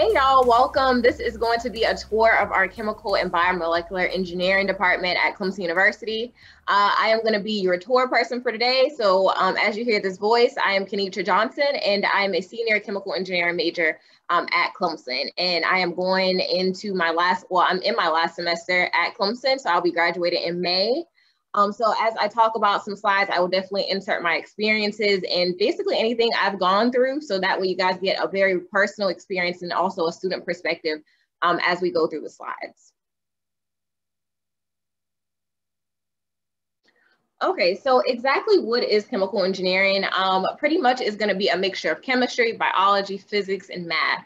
Hey y'all, welcome. This is going to be a tour of our chemical and biomolecular engineering department at Clemson University. I am going to be your tour person for today. So as you hear this voice, I am Kenitra Johnson and I'm a senior chemical engineering major at Clemson. And I am going into my I'm in my last semester at Clemson. So I'll be graduating in May. So as I talk about some slides, I will definitely insert my experiences and basically anything I've gone through. So that way you guys get a very personal experience and also a student perspective as we go through the slides. Okay, so exactly what is chemical engineering? Pretty much is going to be a mixture of chemistry, biology, physics, and math.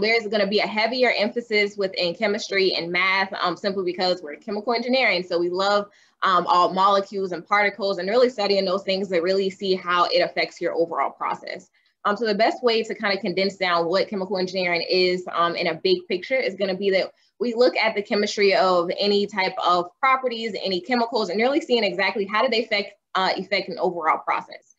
There's going to be a heavier emphasis within chemistry and math simply because we're chemical engineering. So we love all molecules and particles and really studying those things that really see how it affects your overall process. So the best way to kind of condense down what chemical engineering is in a big picture is going to be that we look at the chemistry of any type of properties, any chemicals, and really seeing exactly how do they affect an overall process.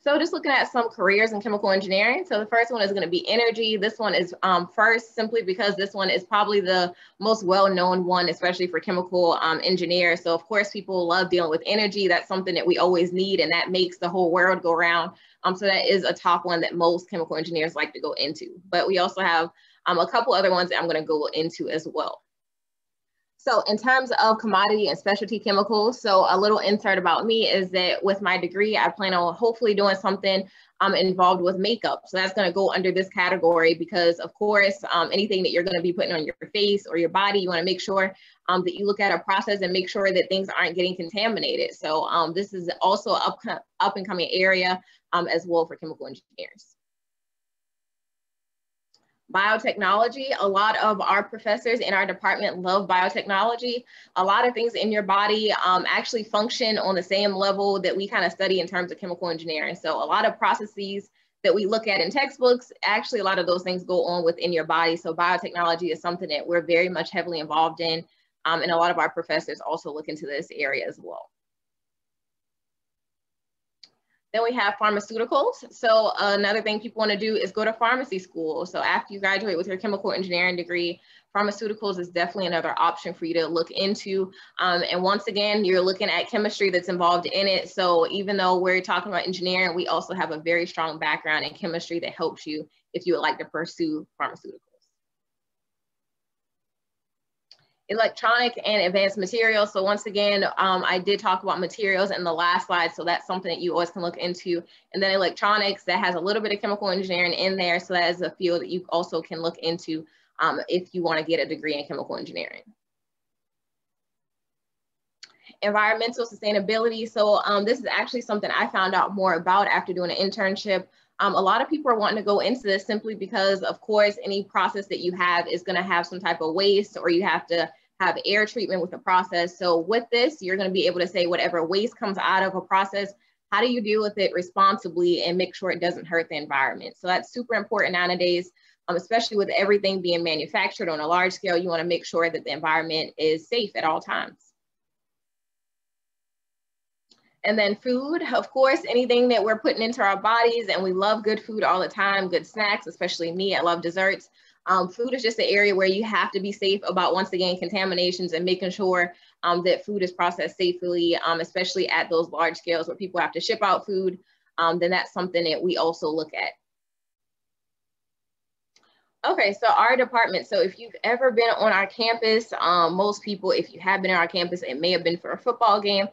So just looking at some careers in chemical engineering. So the first one is going to be energy. This one is first simply because this one is probably the most well-known one, especially for chemical engineers. So of course, people love dealing with energy. That's something that we always need and that makes the whole world go round. So that is a top one that most chemical engineers like to go into. But we also have a couple other ones that I'm going to go into as well. So in terms of commodity and specialty chemicals, so a little insert about me is that with my degree, I plan on hopefully doing something involved with makeup. So that's going to go under this category because, of course, anything that you're going to be putting on your face or your body, you want to make sure that you look at a process and make sure that things aren't getting contaminated. So this is also an up and coming area as well for chemical engineers. Biotechnology, a lot of our professors in our department love biotechnology. A lot of things in your body actually function on the same level that we kind of study in terms of chemical engineering. So a lot of processes that we look at in textbooks, actually a lot of those things go on within your body. So biotechnology is something that we're very much heavily involved in. And a lot of our professors also look into this area as well. Then we have pharmaceuticals. So another thing people want to do is go to pharmacy school. So after you graduate with your chemical engineering degree, pharmaceuticals is definitely another option for you to look into. And once again, you're looking at chemistry that's involved in it. So even though we're talking about engineering, we also have a very strong background in chemistry that helps you if you would like to pursue pharmaceuticals. Electronic and advanced materials. So once again, I did talk about materials in the last slide. So that's something that you always can look into. And then electronics, that has a little bit of chemical engineering in there. So that is a field that you also can look into if you want to get a degree in chemical engineering. Environmental sustainability. So this is actually something I found out more about after doing an internship. A lot of people are wanting to go into this simply because, of course, any process that you have is going to have some type of waste or you have to have air treatment with the process. So with this, you're going to be able to say whatever waste comes out of a process, how do you deal with it responsibly and make sure it doesn't hurt the environment? So that's super important nowadays, especially with everything being manufactured on a large scale. You want to make sure that the environment is safe at all times. And then food, of course, anything that we're putting into our bodies, and we love good food all the time, good snacks, especially me, I love desserts. Food is just an area where you have to be safe about, once again, contaminations and making sure that food is processed safely, especially at those large scales where people have to ship out food, then that's something that we also look at. Okay, so our department, so if you've ever been on our campus, most people, if you have been on our campus, it may have been for a football game.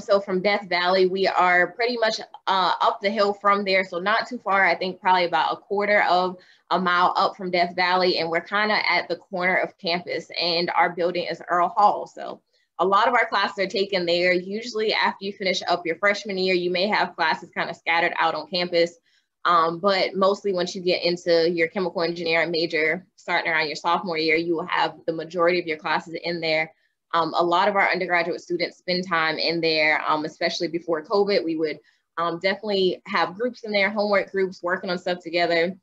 So from Death Valley, we are pretty much up the hill from there. So not too far, I think probably about a quarter of a mile up from Death Valley. And we're kind of at the corner of campus and our building is Earl Hall. So a lot of our classes are taken there. Usually after you finish up your freshman year, you may have classes kind of scattered out on campus. But mostly once you get into your chemical engineering major, starting around your sophomore year, you will have the majority of your classes in there. A lot of our undergraduate students spend time in there, especially before COVID. We would definitely have groups in there, homework groups, working on stuff together.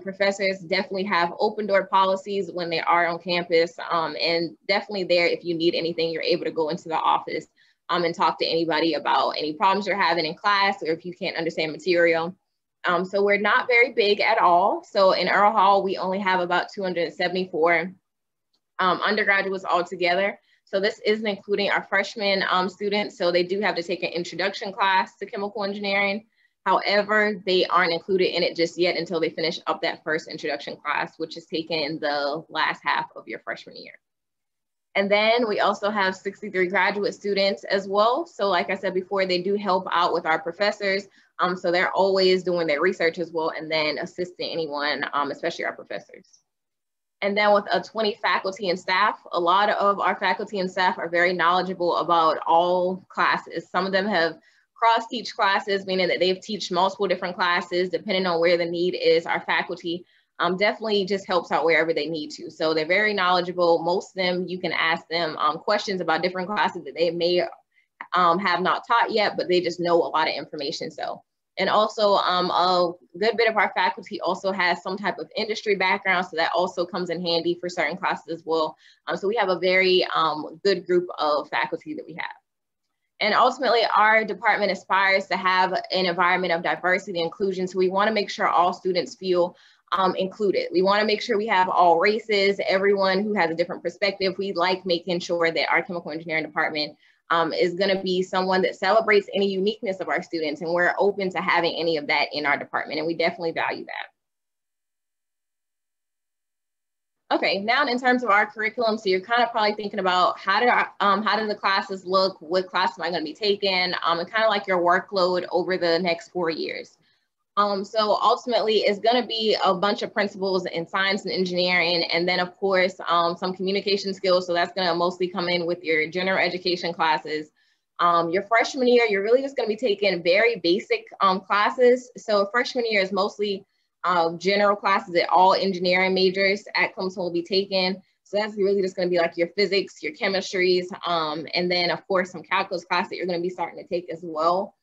Professors definitely have open door policies when they are on campus, and definitely there if you need anything, you're able to go into the office and talk to anybody about any problems you're having in class or if you can't understand material. So we're not very big at all. So in Earl Hall, we only have about 274 undergraduates altogether. So this isn't including our freshman students. So they do have to take an introduction class to chemical engineering. However, they aren't included in it just yet until they finish up that first introduction class, which is taken in the last half of your freshman year. And then we also have 63 graduate students as well. So like I said before, they do help out with our professors. So they're always doing their research as well and then assisting anyone, especially our professors. And then with 20 faculty and staff, a lot of our faculty and staff are very knowledgeable about all classes. Some of them have cross-teach classes, meaning that they've taught multiple different classes depending on where the need is. Our faculty definitely just helps out wherever they need to. So they're very knowledgeable. Most of them, you can ask them questions about different classes that they may have not taught yet, but they just know a lot of information. So, and also a good bit of our faculty also has some type of industry background. So that also comes in handy for certain classes as well. So we have a very good group of faculty that we have. And ultimately, our department aspires to have an environment of diversity and inclusion. So we want to make sure all students feel included. We want to make sure we have all races, everyone who has a different perspective. We like making sure that our chemical engineering department is going to be someone that celebrates any uniqueness of our students. And we're open to having any of that in our department. And we definitely value that. Okay, now in terms of our curriculum, so you're kind of probably thinking about how do the classes look, what class am I going to be taking, and kind of like your workload over the next 4 years. So ultimately, it's going to be a bunch of principles in science and engineering, and then of course, some communication skills, so that's going to mostly come in with your general education classes. Your freshman year, you're really just going to be taking very basic classes, so freshman year is mostly general classes that all engineering majors at Clemson will be taken. So that's really just going to be like your physics, your chemistries, and then of course some calculus class that you're going to be starting to take as well.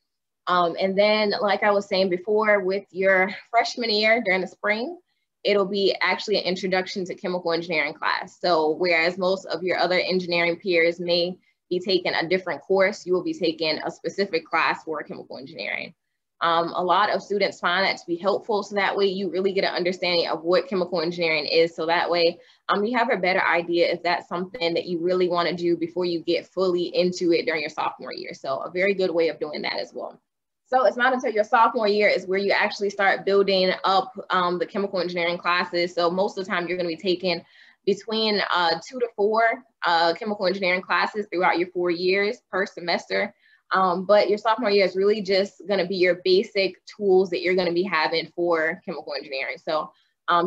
And then like I was saying before, with your freshman year during the spring, it'll be actually an introduction to chemical engineering class. So whereas most of your other engineering peers may be taking a different course, you will be taking a specific class for chemical engineering. A lot of students find that to be helpful, so that way you really get an understanding of what chemical engineering is, so that way you have a better idea if that's something that you really want to do before you get fully into it during your sophomore year. So a very good way of doing that as well. So it's not until your sophomore year is where you actually start building up the chemical engineering classes. So most of the time you're going to be taking between 2 to 4 chemical engineering classes throughout your 4 years per semester. But your sophomore year is really just going to be your basic tools that you're going to be having for chemical engineering. So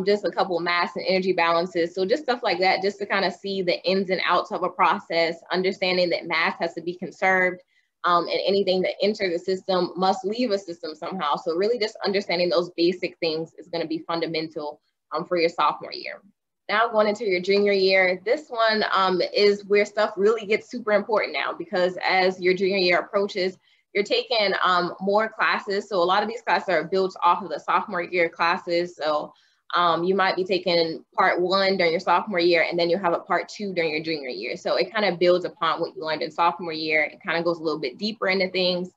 just a couple of mass and energy balances. So just stuff like that, just to kind of see the ins and outs of a process, understanding that mass has to be conserved and anything that enters the system must leave a system somehow. So really just understanding those basic things is going to be fundamental for your sophomore year. Now going into your junior year, this one is where stuff really gets super important now, because as your junior year approaches, you're taking more classes. So a lot of these classes are built off of the sophomore year classes. So you might be taking part 1 during your sophomore year, and then you'll have a part 2 during your junior year. So it kind of builds upon what you learned in sophomore year. It kind of goes a little bit deeper into things.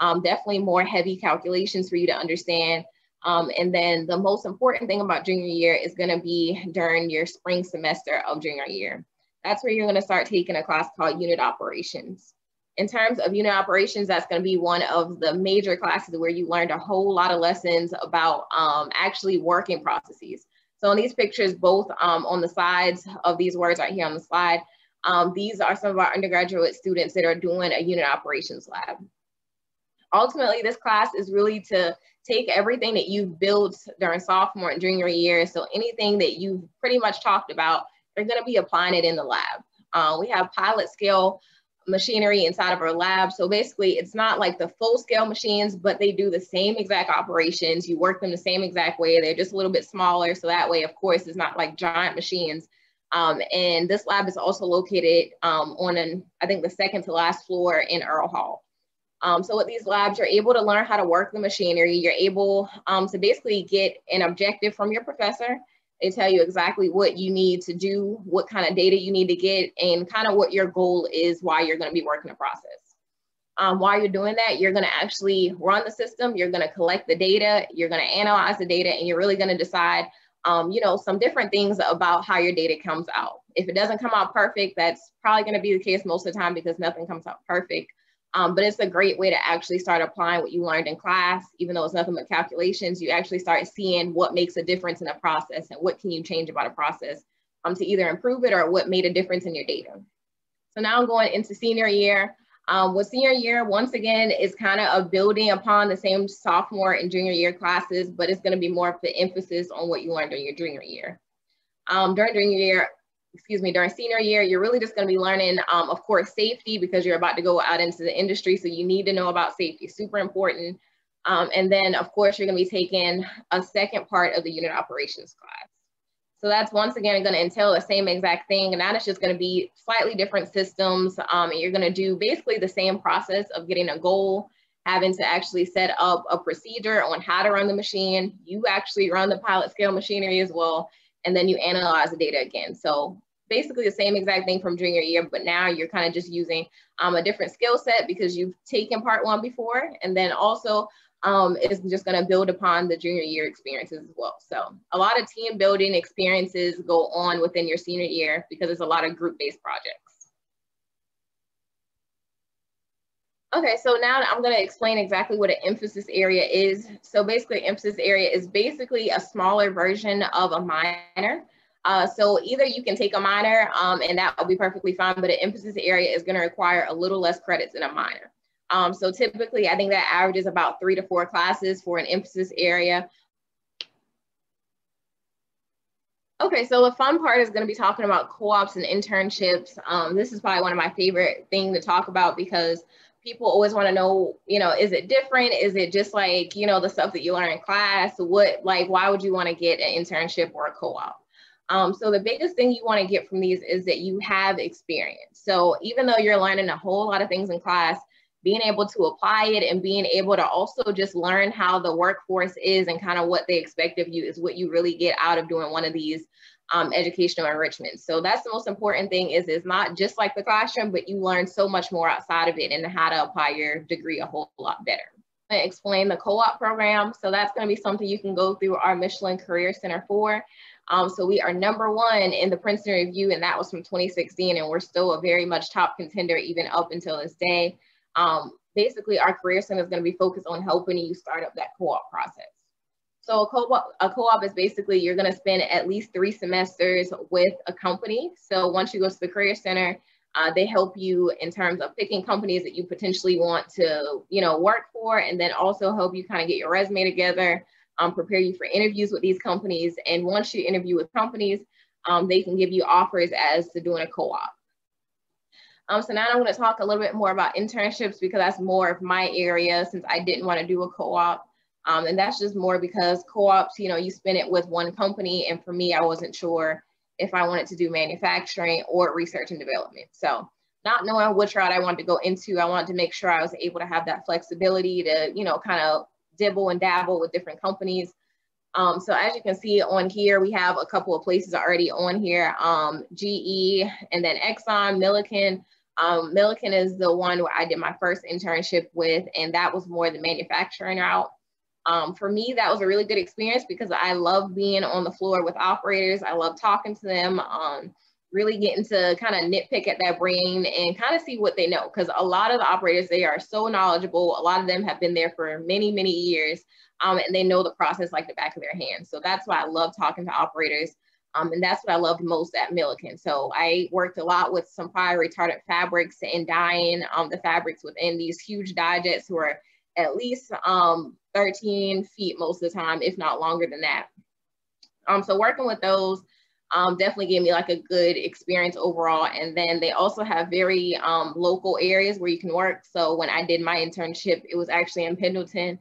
Definitely more heavy calculations for you to understand. And then the most important thing about junior year is going to be during your spring semester of junior year. That's where you're going to start taking a class called unit operations. In terms of unit operations, that's going to be one of the major classes where you learned a whole lot of lessons about actually working processes. So in these pictures, both on the sides of these words right here on the slide, these are some of our undergraduate students that are doing a unit operations lab. Ultimately, this class is really to take everything that you've built during sophomore and junior year. So anything that you've pretty much talked about, you're going to be applying it in the lab. We have pilot scale machinery inside of our lab. So basically, it's not like the full scale machines, but they do the same exact operations. You work them the same exact way. They're just a little bit smaller. So that way, of course, it's not like giant machines. And this lab is also located on, I think, the second to last floor in Earl Hall. So with these labs, you're able to learn how to work the machinery. You're able to basically get an objective from your professor. They tell you exactly what you need to do, what kind of data you need to get, and kind of what your goal is while you're going to be working the process. While you're doing that, you're going to actually run the system, you're going to collect the data, you're going to analyze the data, and you're really going to decide, you know, some different things about how your data comes out. If it doesn't come out perfect, that's probably going to be the case most of the time because nothing comes out perfect. But it's a great way to actually start applying what you learned in class. Even though it's nothing but calculations, you actually start seeing what makes a difference in a process and what can you change about a process to either improve it or what made a difference in your data. So now I'm going into senior year. With senior year, once again, is kind of building upon the same sophomore and junior year classes, but it's going to be more of the emphasis on what you learned during your junior year. During senior year, you're really just going to be learning, of course, safety, because you're about to go out into the industry. So you need to know about safety, super important. And then, of course, you're going to be taking a second part of the unit operations class. So that's once again going to entail the same exact thing. And that is just going to be slightly different systems. And you're going to do basically the same process of getting a goal, having to actually set up a procedure on how to run the machine. You actually run the pilot scale machinery as well. And then you analyze the data again. So basically the same exact thing from junior year, but now you're kind of just using a different skill set because you've taken part one before. And then also it's just going to build upon the junior year experiences as well. So a lot of team building experiences go on within your senior year because it's a lot of group-based projects. Okay, so now I'm going to explain exactly what an emphasis area is. So basically, emphasis area is basically a smaller version of a minor. So either you can take a minor and that will be perfectly fine, but an emphasis area is going to require a little less credits than a minor. So typically, I think that averages about 3 to 4 classes for an emphasis area. Okay, so the fun part is going to be talking about co-ops and internships. This is probably one of my favorite things to talk about because people always want to know, you know, is it different? Is it just like, you know, the stuff that you learn in class? Why would you want to get an internship or a co-op? So the biggest thing you want to get from these is that you have experience. So even though you're learning a whole lot of things in class, being able to apply it and being able to also just learn how the workforce is and kind of what they expect of you is what you really get out of doing one of these educational enrichments. So that's the most important thing, is it's not just like the classroom, but you learn so much more outside of it and how to apply your degree a whole lot better. I'm gonna explain the co-op program. So that's going to be something you can go through our Michelin Career Center for. So we are #1 in the Princeton Review, and that was from 2016, and we're still a very much top contender even up until this day. Basically, our Career Center is going to be focused on helping you start up that co-op process. So a co-op is basically you're going to spend at least 3 semesters with a company. So once you go to the Career Center, they help you in terms of picking companies that you potentially want to, you know, work for, and then also help you kind of get your resume together, prepare you for interviews with these companies. And once you interview with companies, they can give you offers as to doing a co-op. So now I'm going to talk a little bit more about internships because that's more of my area since I didn't want to do a co-op. And that's just more because co-ops, you know, you spend it with one company. And for me, I wasn't sure if I wanted to do manufacturing or research and development. So not knowing which route I wanted to go into, I wanted to make sure I was able to have that flexibility to, you know, kind of dibble and dabble with different companies. So as you can see on here, we have a couple of places already on here, GE and then Exxon, Milliken. Milliken is the one where I did my first internship with, and that was more the manufacturing route. For me, that was a really good experience because I love being on the floor with operators. I love talking to them, really getting to kind of nitpick at their brain and kind of see what they know. Because a lot of the operators, they are so knowledgeable. A lot of them have been there for many, many years, and they know the process like the back of their hand. So that's why I love talking to operators. And that's what I loved most at Milliken. So I worked a lot with some fire retardant fabrics and dyeing the fabrics within these huge dye jets who are at least 13 feet most of the time, if not longer than that. So working with those definitely gave me like a good experience overall. And then they also have very local areas where you can work. So when I did my internship, it was actually in Pendleton,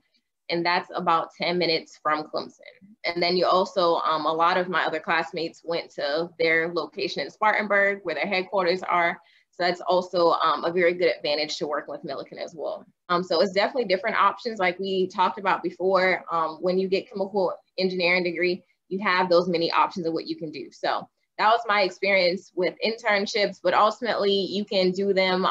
and that's about 10 minutes from Clemson. And then you also, a lot of my other classmates went to their location in Spartanburg where their headquarters are. So that's also a very good advantage to working with Milliken as well. So it's definitely different options like we talked about before. When you get chemical engineering degree, you have those many options of what you can do. So that was my experience with internships, but ultimately you can do them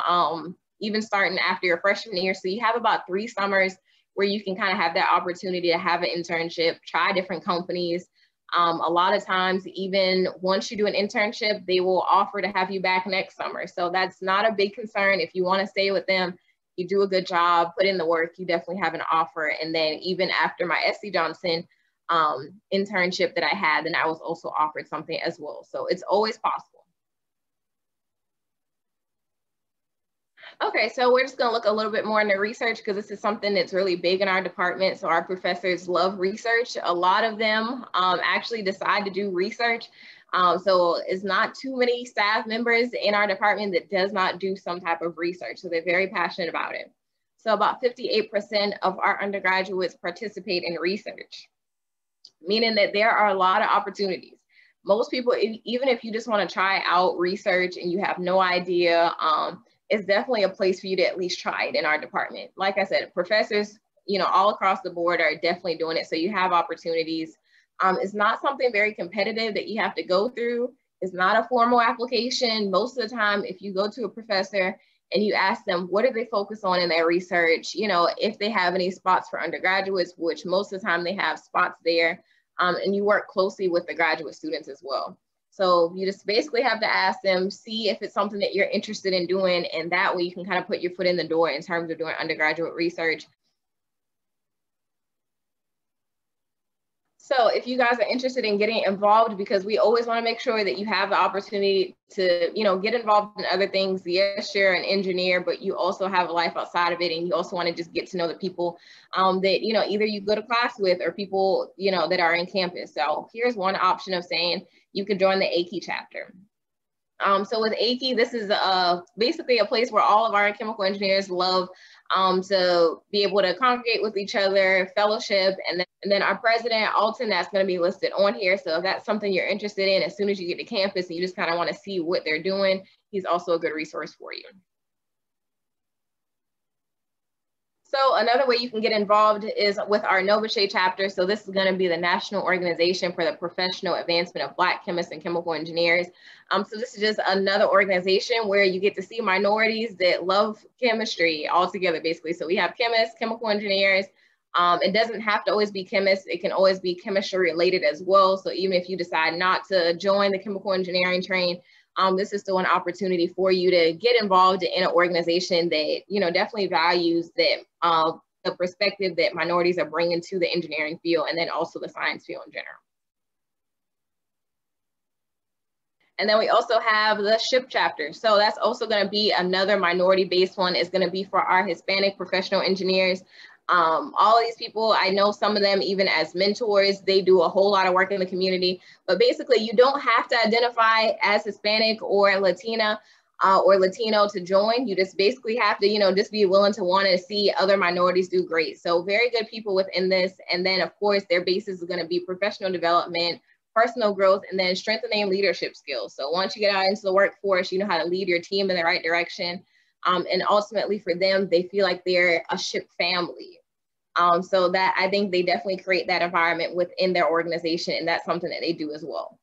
even starting after your freshman year. So you have about 3 summers where you can kind of have that opportunity to have an internship, try different companies. A lot of times, even once you do an internship, they will offer to have you back next summer. So that's not a big concern. If you want to stay with them, you do a good job, put in the work, you definitely have an offer. And then even after my SC Johnson internship that I had, then I was also offered something as well. So it's always possible. Okay, so we're just gonna look a little bit more into research because this is something that's really big in our department. So our professors love research. A lot of them actually decide to do research. So it's not too many staff members in our department that does not do some type of research. So they're very passionate about it. So about 58% of our undergraduates participate in research, meaning that there are a lot of opportunities. Most people, even if you just want to try out research and you have no idea, it's definitely a place for you to at least try it in our department. Like I said, professors, you know, all across the board are definitely doing it. So you have opportunities. It's not something very competitive that you have to go through. It's not a formal application. Most of the time, if you go to a professor and you ask them, what do they focus on in their research? You know, if they have any spots for undergraduates, which most of the time they have spots there, and you work closely with the graduate students as well. So you just basically have to ask them, see if it's something that you're interested in doing, and that way you can kind of put your foot in the door in terms of doing undergraduate research. So if you guys are interested in getting involved, because we always want to make sure that you have the opportunity to, you know, get involved in other things. Yes, you're an engineer, but you also have a life outside of it. And you also want to just get to know the people that, you know, either you go to class with or people, you know, that are in campus. So here's one option of saying you can join the AIChE chapter. So with AIChE, this is basically a place where all of our chemical engineers love to be able to congregate with each other, fellowship, and then our president, Alton, that's going to be listed on here. So if that's something you're interested in, as soon as you get to campus and you just kind of want to see what they're doing, he's also a good resource for you. So another way you can get involved is with our NOVACHE chapter. So this is going to be the National Organization for the Professional Advancement of Black Chemists and Chemical Engineers. So this is just another organization where you get to see minorities that love chemistry all together, basically. So we have chemists, chemical engineers. It doesn't have to always be chemists. It can always be chemistry related as well. So even if you decide not to join the chemical engineering train, this is still an opportunity for you to get involved in an organization that, you know, definitely values that the perspective that minorities are bringing to the engineering field and then also the science field in general. And then we also have the SHIP chapter. So that's also going to be another minority-based one. It's going to be for our Hispanic professional engineers. All of these people, I know some of them even as mentors, they do a whole lot of work in the community, but basically you don't have to identify as Hispanic or Latina or Latino to join. You just basically have to, you know, just be willing to want to see other minorities do great. So very good people within this. And then of course their basis is going to be professional development, personal growth, and then strengthening leadership skills. So once you get out into the workforce, you know how to lead your team in the right direction. And ultimately for them, they feel like they're a SHIP family. So that I think they definitely create that environment within their organization, and that's something that they do as well.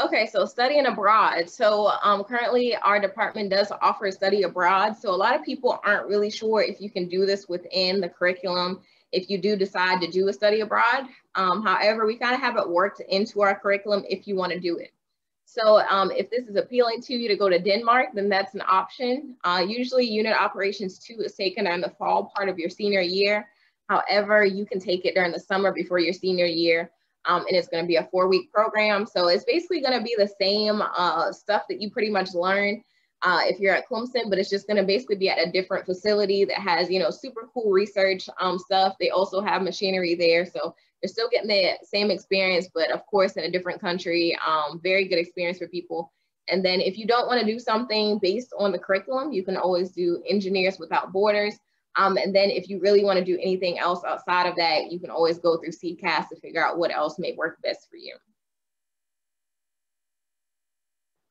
Okay, so studying abroad. So currently our department does offer study abroad. So a lot of people aren't really sure if you can do this within the curriculum if you do decide to do a study abroad. However, we kind of have it worked into our curriculum if you want to do it. So if this is appealing to you to go to Denmark, then that's an option. Usually Unit Operations 2 is taken during the fall part of your senior year. However, you can take it during the summer before your senior year, and it's going to be a 4-week program. So it's basically going to be the same stuff that you pretty much learn if you're at Clemson, but it's just going to basically be at a different facility that has, you know, super cool research stuff. They also have machinery there. So they're still getting the same experience, but of course in a different country, very good experience for people. And then if you don't want to do something based on the curriculum, you can always do Engineers Without Borders. And then if you really want to do anything else outside of that, you can always go through CCAS to figure out what else may work best for you.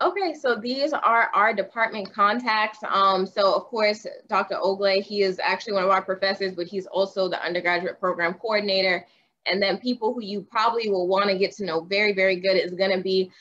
Okay, so these are our department contacts. So of course, Dr. Ogle, he is actually one of our professors, but he's also the undergraduate program coordinator. And then people who you probably will want to get to know very, very good is going to be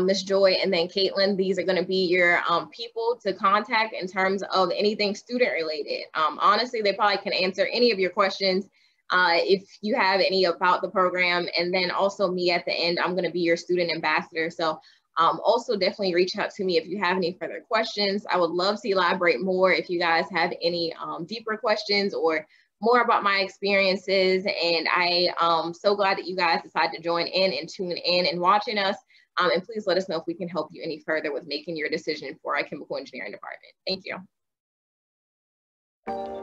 Ms. Joy and then Caitlin. These are going to be your people to contact in terms of anything student related. Honestly, they probably can answer any of your questions if you have any about the program. And then also me at the end, I'm going to be your student ambassador. So also definitely reach out to me if you have any further questions. I would love to elaborate more if you guys have any deeper questions or more about my experiences. And I am so glad that you guys decided to join in and tune in and watching us. And please let us know if we can help you any further with making your decision for our chemical engineering department. Thank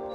you.